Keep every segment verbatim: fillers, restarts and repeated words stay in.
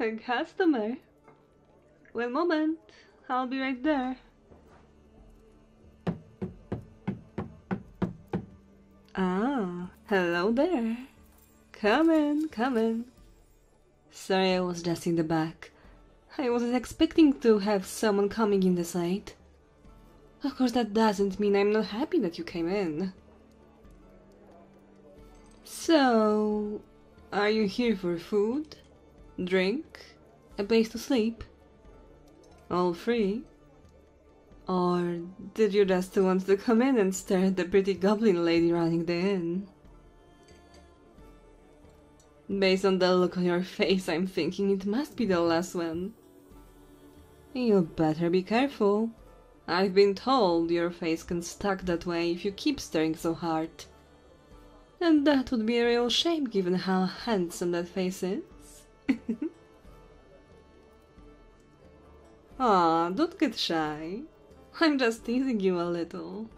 A customer? One moment, I'll be right there. Ah, hello there. Come in, come in. Sorry, I was just in the back. I wasn't expecting to have someone coming in this late. Of course, that doesn't mean I'm not happy that you came in. So, are you here for food, drink, a place to sleep? All free? Or did you just want to come in and stare at the pretty goblin lady running the inn? Based on the look on your face, I'm thinking it must be the last one. You better be careful. I've been told your face can stuck that way if you keep staring so hard. And that would be a real shame given how handsome that face is. Aw, don't get shy. I'm just teasing you a little.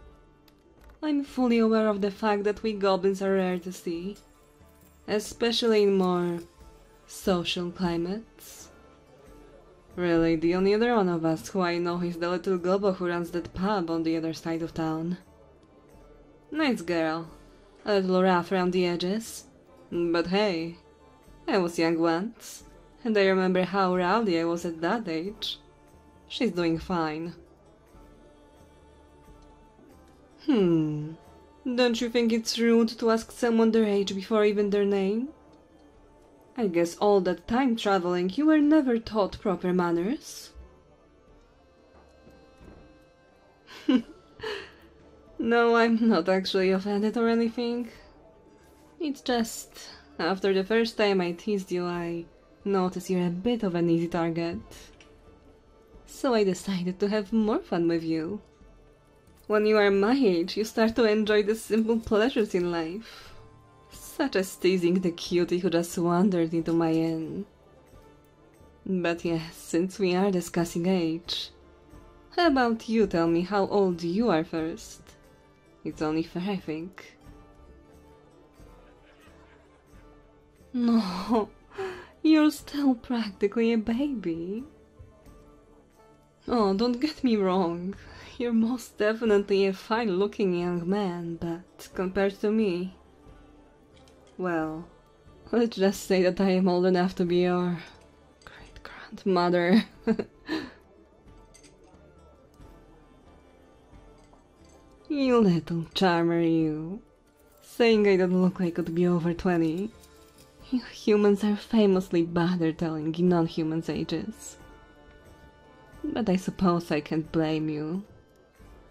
I'm fully aware of the fact that we goblins are rare to see, especially in more social climates. Really, the only other one of us who I know is the little gobo who runs that pub on the other side of town. Nice girl, a little rough around the edges, but hey, I was young once, and I remember how rowdy I was at that age. She's doing fine. Hmm, don't you think it's rude to ask someone their age before even their name? I guess all that time traveling you were never taught proper manners. No, I'm not actually offended or anything. It's just, after the first time I teased you, I noticed you're a bit of an easy target. So I decided to have more fun with you. When you are my age, you start to enjoy the simple pleasures in life, such as teasing the cutie who just wandered into my inn. But yes, since we are discussing age, how about you tell me how old you are first? It's only fair, I think. No, you're still practically a baby. Oh, don't get me wrong. You're most definitely a fine-looking young man, but compared to me... well, let's just say that I am old enough to be your... great-grandmother. You little charmer, you. Saying I don't look like I could be over twenty. You humans are famously bad at telling non-humans' ages. But I suppose I can't blame you.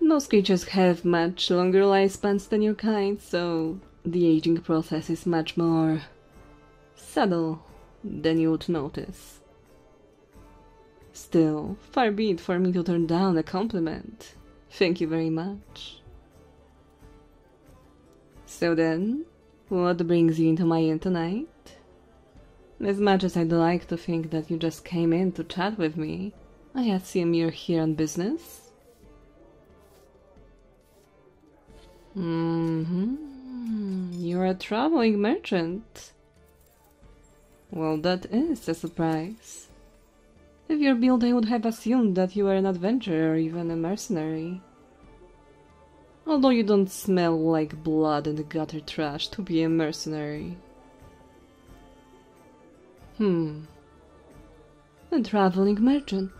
Most creatures have much longer lifespans than your kind, so the aging process is much more subtle than you would notice. Still, far be it for me to turn down a compliment. Thank you very much. So then, what brings you into my inn tonight? As much as I'd like to think that you just came in to chat with me, I assume you're here on business? Mm-hmm. You're a traveling merchant. Well, that is a surprise. With your build, I would have assumed that you were an adventurer or even a mercenary. Although you don't smell like blood and gutter trash to be a mercenary. Hmm. A traveling merchant.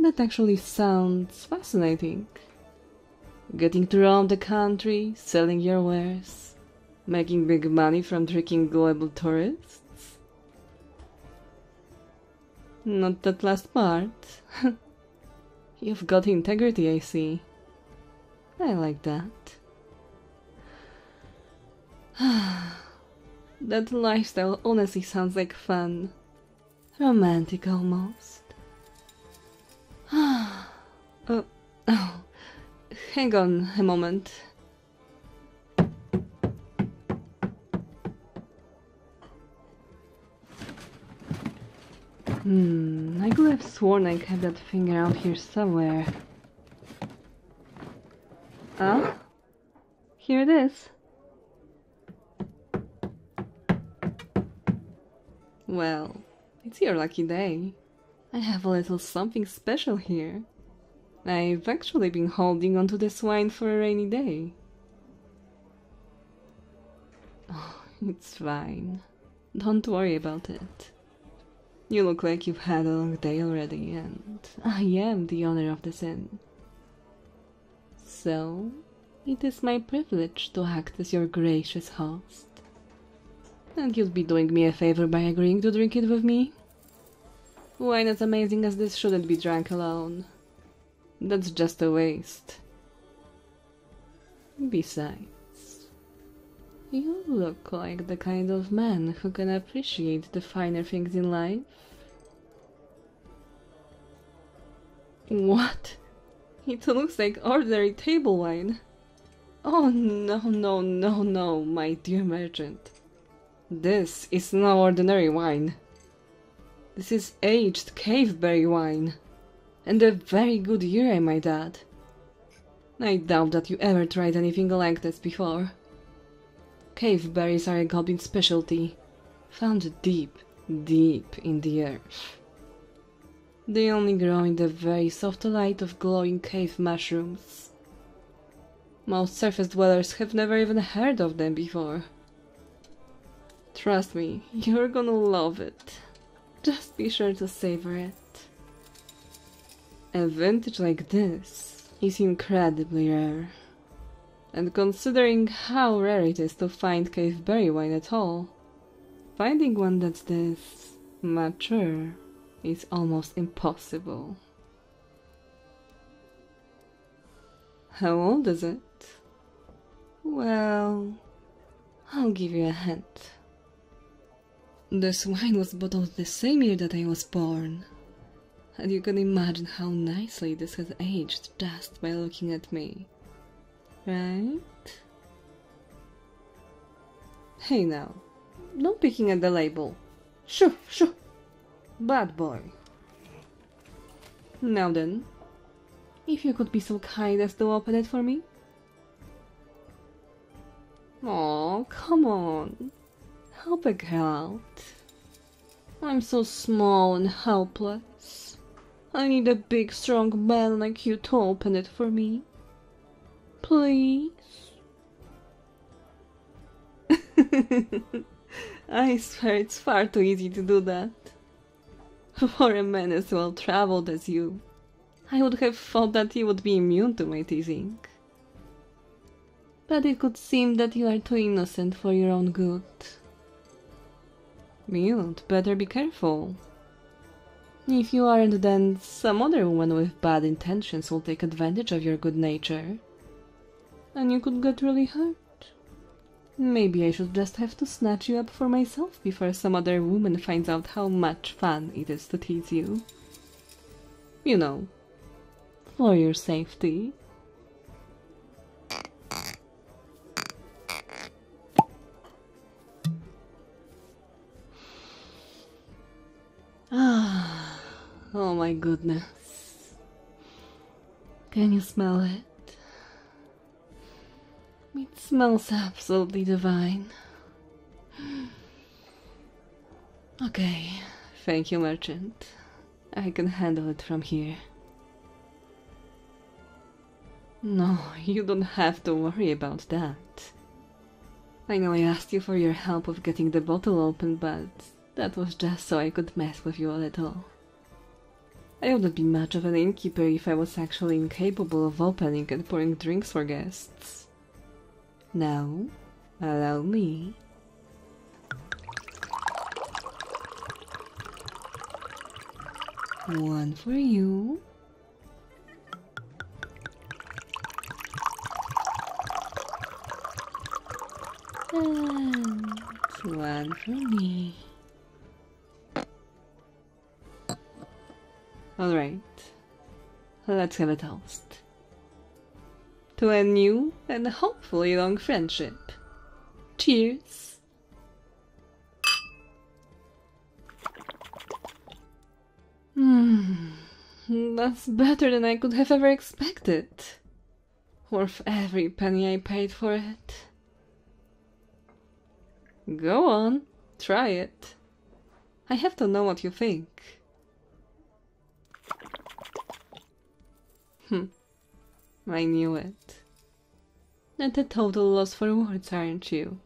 That actually sounds fascinating. Getting to roam the country, selling your wares, making big money from tricking gullible tourists. Not that last part. You've got integrity, I see. I like that. That lifestyle honestly sounds like fun. Romantic almost. Ah. uh, oh. Hang on a moment. Hmm, I could have sworn I kept that thing around here somewhere. Ah, here it is. Well, It's your lucky day. I have a little something special here. I've actually been holding onto this wine for a rainy day. Oh, it's fine. Don't worry about it. You look like you've had a long day already, and I am the owner of this inn. So, it is my privilege to act as your gracious host. And you'd be doing me a favor by agreeing to drink it with me? Wine as amazing as this shouldn't be drunk alone. That's just a waste. Besides, you look like the kind of man who can appreciate the finer things in life. What? It looks like ordinary table wine. Oh no, no, no, no, my dear merchant. This is no ordinary wine. This is aged caveberry wine. And a very good year, I might add. I doubt that you ever tried anything like this before. Caveberries are a goblin specialty, found deep, deep in the earth. They only grow in the very soft light of glowing cave mushrooms. Most surface dwellers have never even heard of them before. Trust me, you're gonna love it. Just be sure to savor it. A vintage like this is incredibly rare. And considering how rare it is to find caveberry wine at all, finding one that's this mature is almost impossible. How old is it? Well, I'll give you a hint. This wine was bottled the same year that I was born. And you can imagine how nicely this has aged just by looking at me, right? Hey now, no picking at the label. Shoo, shoo! Bad boy. Now then, if you could be so kind as to open it for me? Aw, come on. Help a girl out. I'm so small and helpless. I need a big, strong man like you to open it for me. Please? I swear it's far too easy to do that. For a man as well-traveled as you, I would have thought that he would be immune to my teasing. But it could seem that you are too innocent for your own good. You'd better be careful. If you aren't, then some other woman with bad intentions will take advantage of your good nature. And you could get really hurt. Maybe I should just have to snatch you up for myself before some other woman finds out how much fun it is to tease you. You know, for your safety. Ah. Oh my goodness. Can you smell it? It smells absolutely divine. Okay, thank you, merchant. I can handle it from here. No, you don't have to worry about that. I know I asked you for your help with getting the bottle open, but that was just so I could mess with you a little. I wouldn't be much of an innkeeper if I was actually incapable of opening and pouring drinks for guests. Now, allow me. One for you. And one for me. Alright, let's have a toast. To a new and hopefully long friendship. Cheers! Hmm, that's better than I could have ever expected. Worth every penny I paid for it. Go on, try it. I have to know what you think. Hm. I knew it. At a total loss for words, aren't you?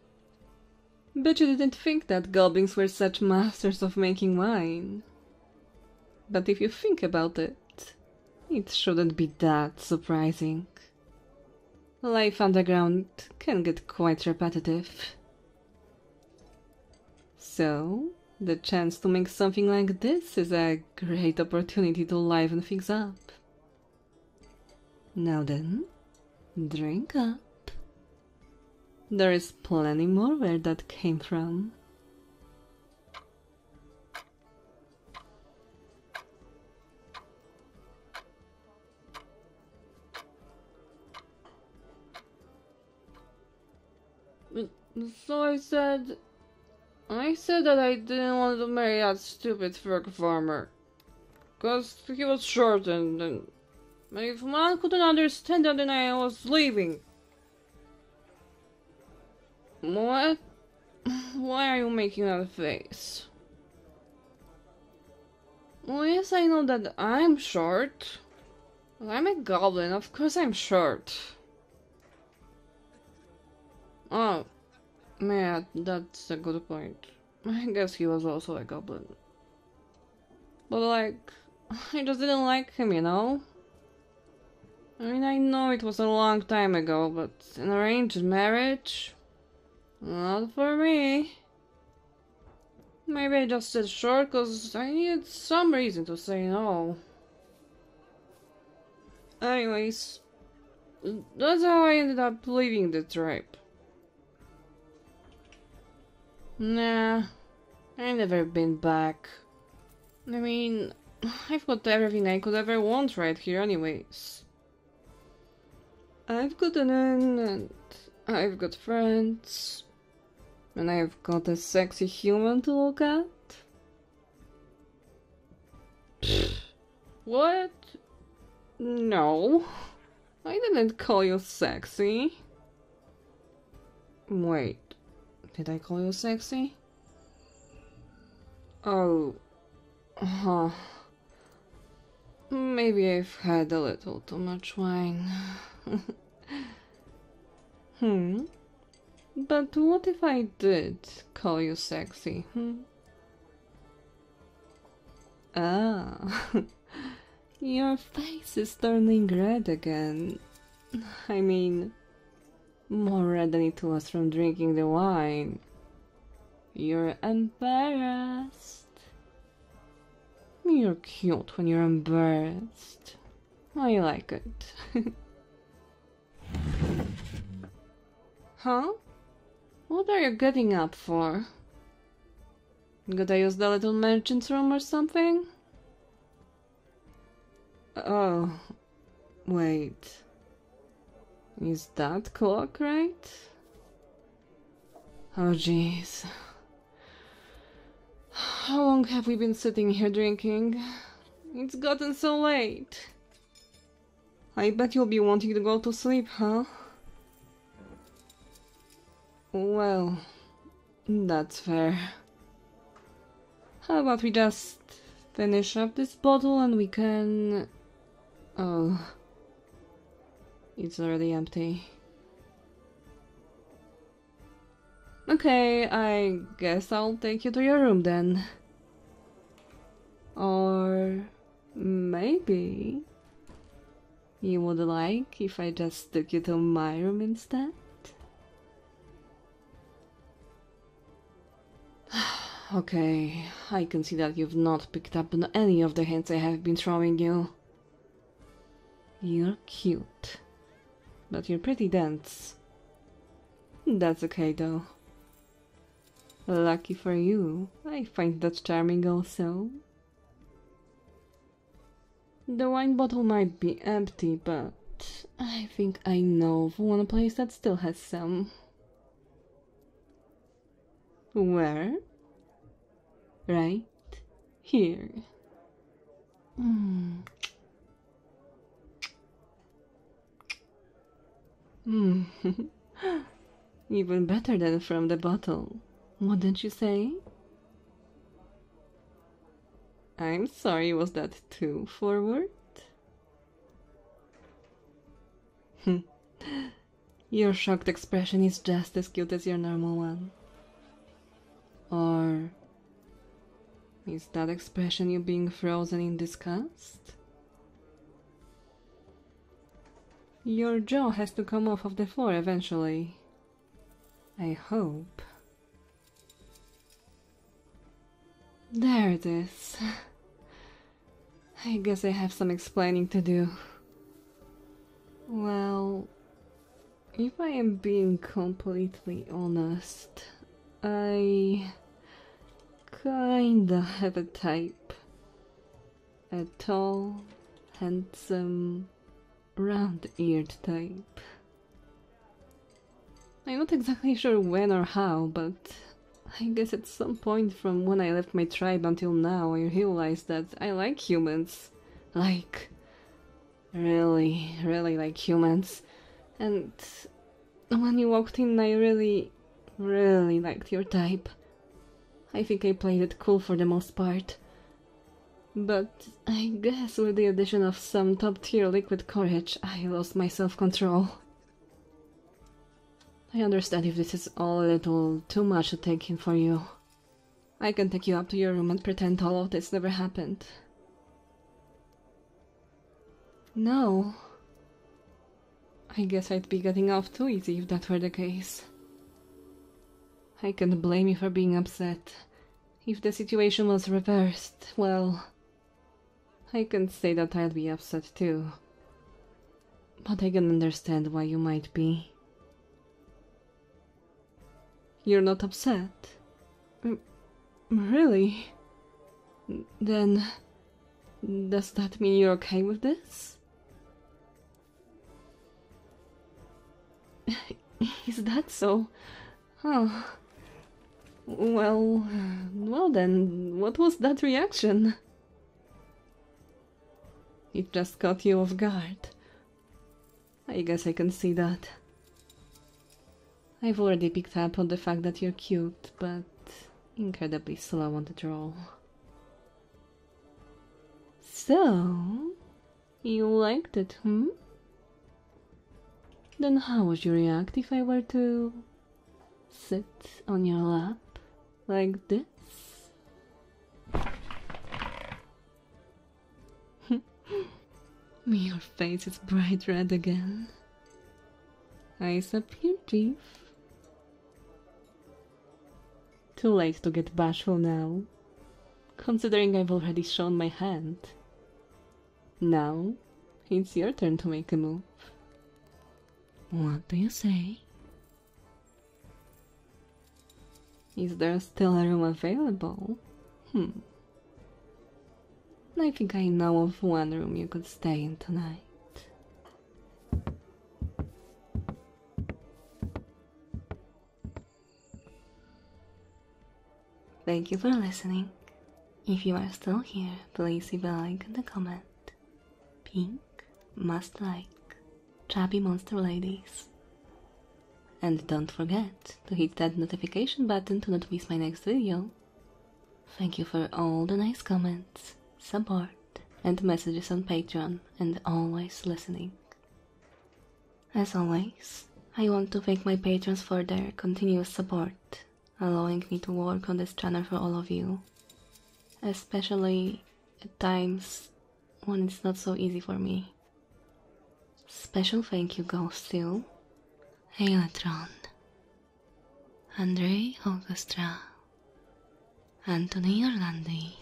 Bet you didn't think that goblins were such masters of making wine. But if you think about it, it shouldn't be that surprising. Life underground can get quite repetitive. So, the chance to make something like this is a great opportunity to liven things up. Now then, drink up. There is plenty more where that came from. So I said... I said that I didn't want to marry that stupid frog farmer. Cause he was short and... and if man couldn't understand that, then I was leaving. What? Why are you making that face? Well, yes, I know that I'm short. I'm a goblin, of course I'm short. Oh, yeah, that's a good point. I guess he was also a goblin. But like, I just didn't like him, you know? I mean, I know it was a long time ago, but an arranged marriage? Not for me. Maybe I just said short because I needed some reason to say no. Anyways, that's how I ended up leaving the tribe. Nah, I never been back. I mean, I've got everything I could ever want right here anyways. I've got an end and I've got friends. And I've got a sexy human to look at? What? No. I didn't call you sexy. Wait. Did I call you sexy? Oh. Huh. Maybe I've had a little too much wine. Hmm. But what if I did call you sexy, hmm? Ah, your face is turning red again. I mean, more red than it was from drinking the wine. You're embarrassed. You're cute when you're embarrassed. I like it. Huh? What are you getting up for? Gotta use the little merchant's room or something? Oh... wait... is that clock right? Oh jeez... how long have we been sitting here drinking? It's gotten so late! I bet you'll be wanting to go to sleep, huh? Well, that's fair. How about we just finish up this bottle and we can... Oh... it's already empty. Okay, I guess I'll take you to your room then. Or... maybe... you would like if I just took you to my room instead? Okay, I can see that you've not picked up on any of the hints I have been throwing you. You're cute, but you're pretty dense. That's okay though. Lucky for you, I find that charming also. The wine bottle might be empty, but I think I know of one place that still has some. Where? Right here. Mm. Mm. Even better than from the bottle, wouldn't you say? I'm sorry, was that too forward? Hmm. Your shocked expression is just as cute as your normal one. Or... is that expression you being frozen in disgust? Your jaw has to come off of the floor eventually. I hope. There it is. I guess I have some explaining to do. Well... if I am being completely honest, I... kinda have a type. A tall, handsome, round-eared type. I'm not exactly sure when or how, but I guess at some point from when I left my tribe until now I realized that I like humans. Like... really, really like humans. And when you walked in, I really, really liked your type. I think I played it cool for the most part. But I guess with the addition of some top-tier liquid courage, I lost my self-control. I understand if this is all a little too much to take in for you. I can take you up to your room and pretend all of this never happened. No. I guess I'd be getting off too easy if that were the case. I can't blame you for being upset. If the situation was reversed, well... I can't say that I'd be upset too. But I can understand why you might be. You're not upset? M- really? Then... does that mean you're okay with this? Is that so? Oh. Well... well then, what was that reaction? It just caught you off guard. I guess I can see that. I've already picked up on the fact that you're cute, but incredibly slow on the draw. So... you liked it, hmm? Then how would you react if I were to sit on your lap like this? Your face is bright red again. Eyes up here, Chief. Too late to get bashful now, considering I've already shown my hand. Now, it's your turn to make a move. What do you say? Is there still a room available? Hmm. I think I know of one room you could stay in tonight. Thank you for listening. If you are still here, please leave a like and a comment. Pink must like. Chubby Monster Ladies. And don't forget to hit that notification button to not miss my next video. Thank you for all the nice comments, support, and messages on Patreon, and always listening. As always, I want to thank my patrons for their continuous support, allowing me to work on this channel for all of you. Especially at times when it's not so easy for me. Special thank you goes to Elatron, Andrei Augustra, Anthony Orlandi,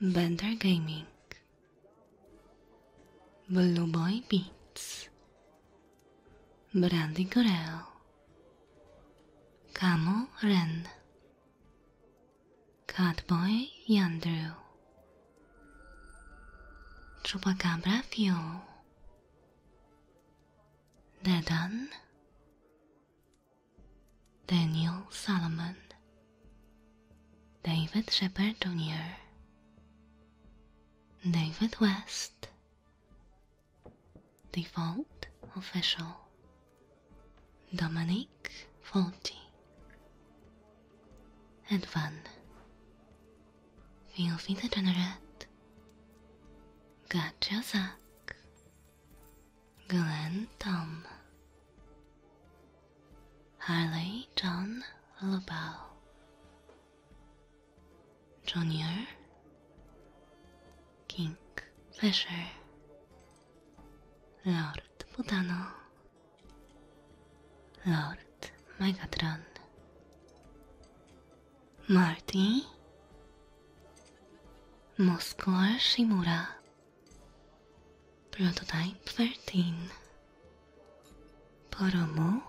Bender Gaming, Blue Boy Beats, Brandy Gorel, Camo Ren, Catboy Yandrew, Chupacabra Fuel, Dedan, Daniel Solomon, David Shepard Junior, David West, Default Official, Dominic Forty, Edvan, We'll feed it on a rat. Gotcha, Zach. Glenn Tom. Harley John Lobau. Junior. Kink Fisher. Lord Putano. Lord Megatron. Marty. Muscular Shimura. Prototype thirteen. Poromo.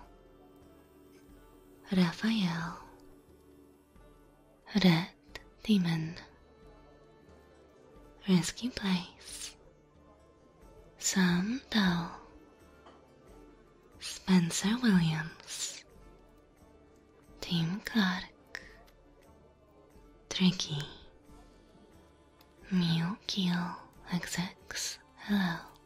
Raphael. Red Demon. Risky Place. Sam Dow. Spencer Williams. Tim Clark. Tricky. Mew Keel X X Hello.